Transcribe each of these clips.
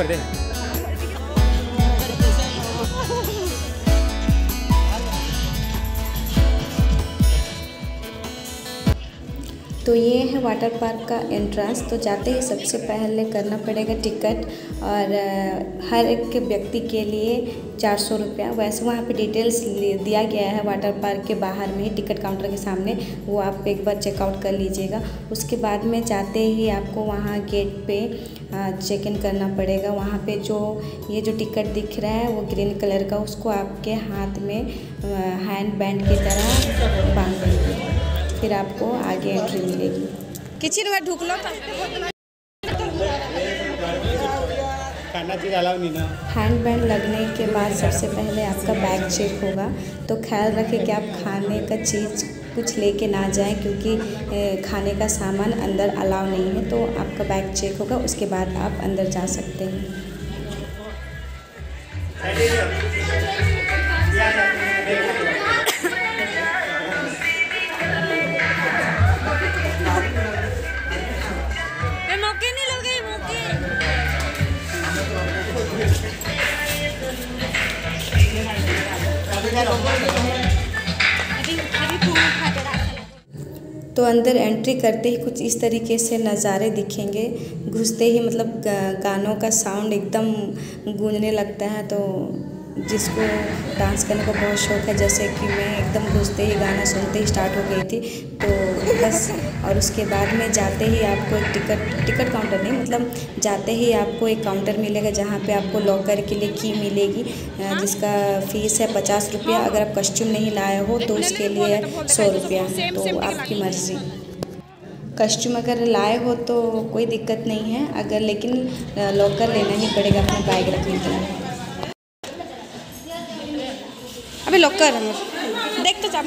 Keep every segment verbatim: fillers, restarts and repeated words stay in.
कर दे। तो ये है वाटर पार्क का एंट्रेंस। तो जाते ही सबसे पहले करना पड़ेगा टिकट, और हर एक व्यक्ति के लिए चार सौ रुपया। वैसे वहाँ पे डिटेल्स दिया गया है वाटर पार्क के बाहर में ही टिकट काउंटर के सामने, वो आप एक बार चेकआउट कर लीजिएगा। उसके बाद में जाते ही आपको वहाँ गेट पे चेक इन करना पड़ेगा। वहाँ पे जो ये जो टिकट दिख रहा है वो ग्रीन कलर का, उसको आपके हाथ में हैंड बैंड की तरह बांध देंगे, फिर आपको आगे एंट्री मिलेगी। किचन में ढूक लो, हैंड बैंड लगने के बाद सबसे पहले आपका बैग चेक होगा। तो ख्याल रखें कि आप खाने का चीज़ कुछ लेके ना जाएं, क्योंकि खाने का सामान अंदर अलाउ नहीं है। तो आपका बैग चेक होगा, उसके बाद आप अंदर जा सकते हैं। तो अंदर एंट्री करते ही कुछ इस तरीके से नज़ारे दिखेंगे। घुसते ही मतलब गानों का साउंड एकदम गूंजने लगता है। तो जिसको डांस करने का बहुत शौक़ है, जैसे कि मैं एकदम घुसते ही गाना सुनते ही स्टार्ट हो गई थी। तो बस, और उसके बाद में जाते ही आपको एक टिकट टिकट काउंटर नहीं मतलब जाते ही आपको एक काउंटर मिलेगा, जहाँ पे आपको लॉकर के लिए की मिलेगी, जिसका फ़ीस है पचास रुपया। अगर आप कॉस्ट्यूम नहीं लाए हो तो उसके लिए सौ रुपया, तो आपकी मर्ज़ी। कॉस्ट्यूम अगर लाए हो तो कोई दिक्कत नहीं है, अगर लेकिन लॉकर लेना ही पड़ेगा अपना बैग रखने के लिए। अबे लॉकर देख तो जा,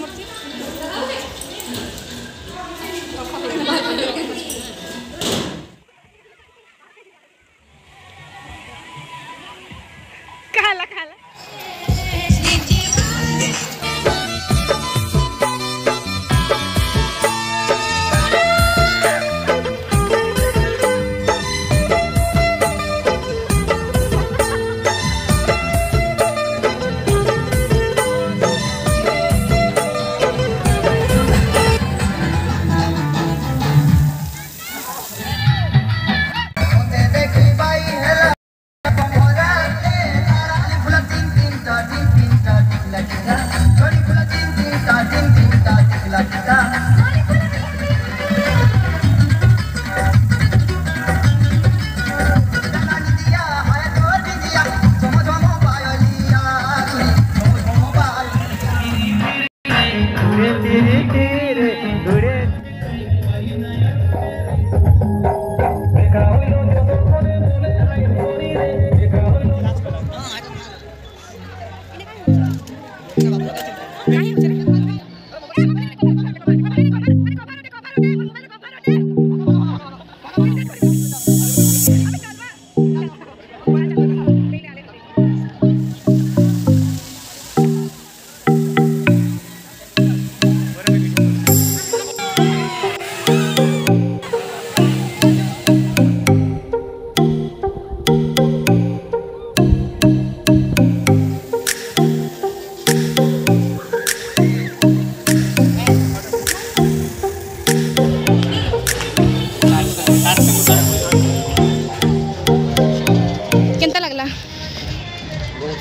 खाला खाला।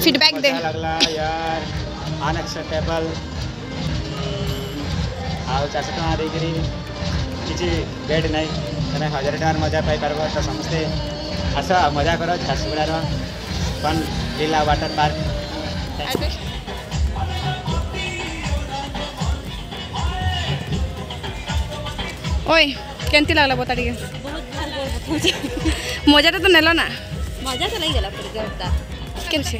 फीडबैक दे लगला यार, अनएक्सेप्टेबल। आओ चासक आ रही करी किसी बेड नहीं तने हजार टार मजा पाई करवा तो समझते असा मजा करो झासुडारो पण लीला वाटर पार्क। ओए केंती लागला बताडी के बहुत मजा तो नेलो ना, मजा तो नहीं गेला पर गवता किन से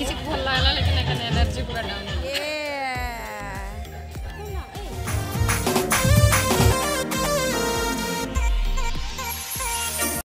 किसी को भल लागला लेकिन एनर्जी पूरा डाउन।